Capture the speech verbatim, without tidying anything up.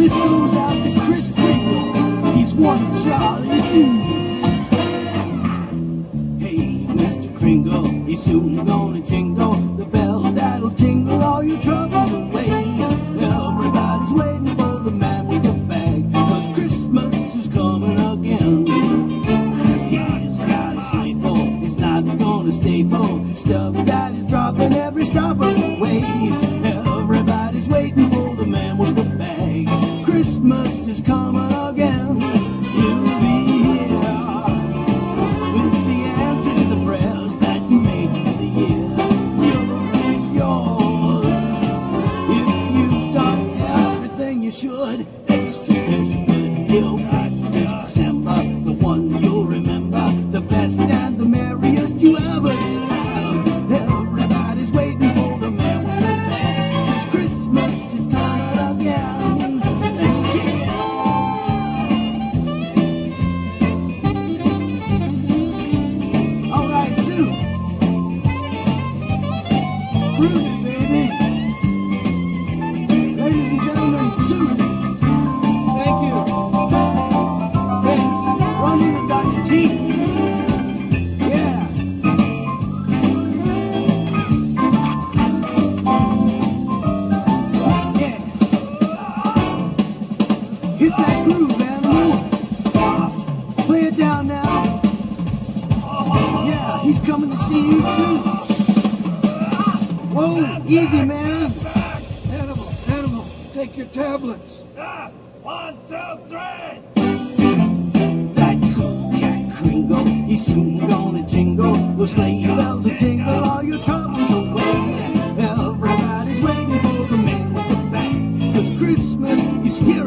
This goes out to Chris Kringle. He's one jolly dude. Hey, Mister Kringle, he's soon gonna jingle the bell that'll jingle all your trouble away. Everybody's waiting for the man with the bag, cause Christmas is coming again. He's got a sleigh full, he's not gonna stay full. Stuff that he's dropping every stop of the way. Everybody's waiting for the man with the bag. Christmas is coming again. You'll be here with the answer to the prayers that you made for the year. You'll get yours if you've done everything you should. It's just as good. You'll get this December, the one you'll remember, the best and the merriest you ever did have. Everybody's waiting for the man with the bag. It's Christmas is coming again. Groovy, baby. Ladies and gentlemen, Susan. Thank you. Thanks. Run in and Doctor T. Yeah. Yeah. Hit that groove, animal. Play it down now. Yeah, he's coming to see you too. Oh, easy, man. Animal, animal, take your tablets. Ah, one, two, three. That cool cat Kringle, he's soon gonna jingle. The sleigh bells will tingle, all your troubles away. Everybody's waiting for the man with the bag, 'cause Christmas is here.